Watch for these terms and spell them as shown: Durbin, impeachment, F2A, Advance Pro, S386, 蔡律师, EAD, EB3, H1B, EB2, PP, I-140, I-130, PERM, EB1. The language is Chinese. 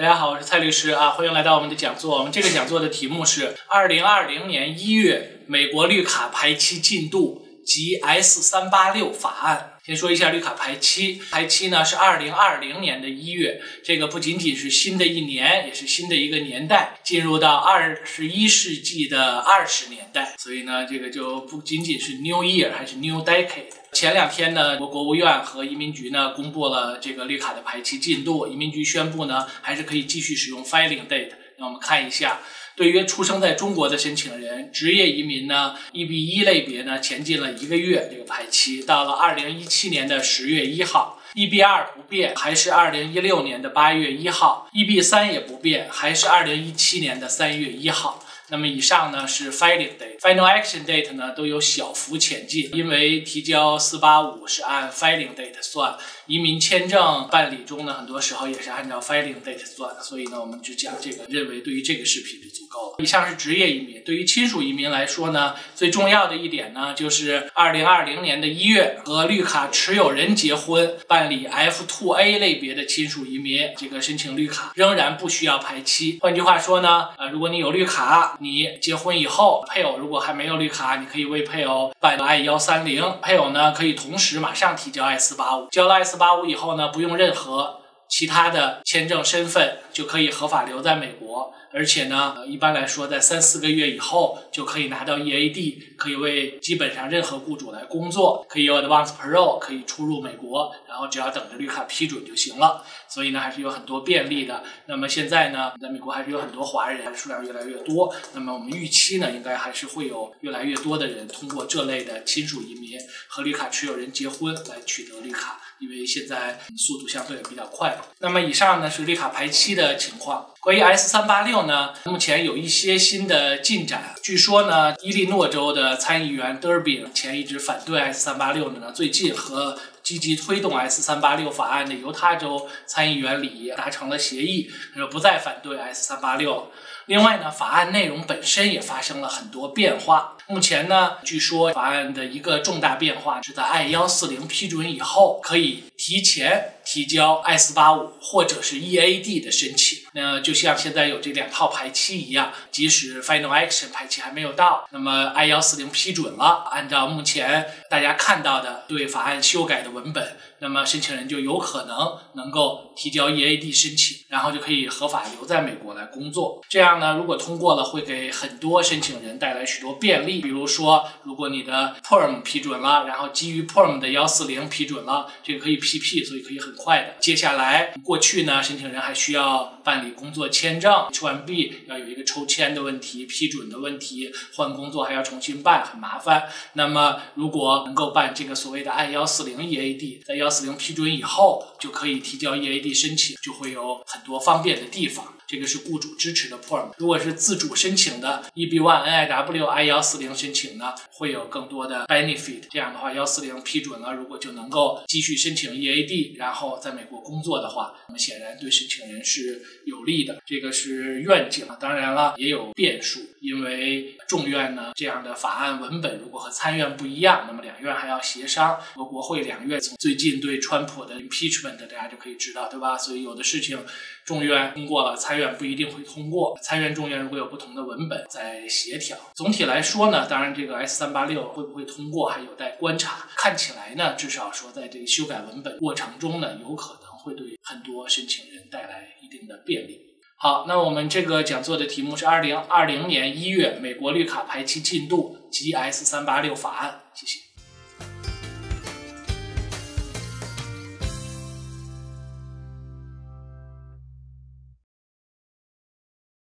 大家好，我是蔡律师啊，欢迎来到我们的讲座。我们这个讲座的题目是2020年1月美国绿卡排期进度及 S386 法案。先说一下绿卡排期，排期呢是2020年的1月，这个不仅仅是新的一年，也是新的一个年代，进入到21世纪的20年代，所以呢，这个就不仅仅是 New Year， 还是 New Decade。 前两天呢，国务院和移民局呢公布了这个绿卡的排期进度。移民局宣布呢，还是可以继续使用 filing date。那我们看一下，对于出生在中国的申请人，职业移民呢 ，EB1 类别呢前进了一个月，这个排期到了2017年的10月1号。 EB2 不变，还是2016年的8月1号 ；EB3 也不变，还是2017年的3月1号。 那么以上呢是 filing date、final action date 呢都有小幅前进，因为提交485是按 filing date 算，移民签证办理中呢很多时候也是按照 filing date 算，所以呢我们只讲这个，认为对于这个视频就足够了。以上是职业移民，对于亲属移民来说呢，最重要的一点呢就是2020年的1月和绿卡持有人结婚办理 F2A 类别的亲属移民，这个申请绿卡仍然不需要排期。换句话说呢，如果你有绿卡， 你结婚以后，配偶如果还没有绿卡，你可以为配偶办 I-130， 配偶呢可以同时马上提交 S385， 交了 S385 以后呢，不用任何其他的签证身份就可以合法留在美国，而且呢，一般来说在3-4个月以后就可以拿到 EAD， 可以为基本上任何雇主来工作，可以有 Advance Pro， 可以出入美国，然后只要等着绿卡批准就行了。 所以呢，还是有很多便利的。那么现在呢，在美国还是有很多华人，数量越来越多。那么我们预期呢，应该还是会有越来越多的人通过这类的亲属移民和绿卡持有人结婚来取得绿卡，因为现在速度相对比较快。那么以上呢是绿卡排期的情况。关于 S386 呢，目前有一些新的进展。据说呢，伊利诺州的参议员 Durbin 前一直反对 S386 呢，最近和 积极推动 S386 法案的犹他州参议员里达成了协议，不再反对 S386。另外呢，法案内容本身也发生了很多变化。目前呢，据说法案的一个重大变化是在 I-140 批准以后，可以提前提交 S385 或者是 EAD 的申请。那就像现在有这2套排期一样，即使 Final Action 排期还没有到，那么 I-140 批准了，按照目前大家看到的对法案修改的 文本，那么申请人就有可能能够提交 EAD 申请，然后就可以合法留在美国来工作。这样呢，如果通过了，会给很多申请人带来许多便利。比如说，如果你的 PERM 批准了，然后基于 PERM 的140批准了，这个可以 PP， 所以可以很快的。接下来，过去呢，申请人还需要办理工作签证 H1B， 要有一个抽签的问题、批准的问题，换工作还要重新办，很麻烦。那么，如果能够办这个所谓的I-140 也 EAD， 在140批准以后，就可以提交 EAD 申请，就会有很多方便的地方。这个是雇主支持的 PERM， 如果是自主申请的 EB1N、IW、I-140 申请呢，会有更多的 benefit。这样的话， 140批准了，如果就能够继续申请 EAD， 然后在美国工作的话，那么显然对申请人是有利的。这个是愿景，当然了，也有变数，因为众院呢这样的法案文本如果和参院不一样，那么两院还要协商。和国会2院从最近对川普的 impeachment， 大家就可以知道，对吧？所以有的事情众院通过了，参院 不一定会通过，参院、众院如果有不同的文本在协调。总体来说呢，当然这个 S386 会不会通过还有待观察。看起来呢，至少说在这个修改文本过程中呢，有可能会对很多申请人带来一定的便利。 好，那我们这个讲座的题目是2020年1月美国绿卡排期进度及 S386 法案。谢谢。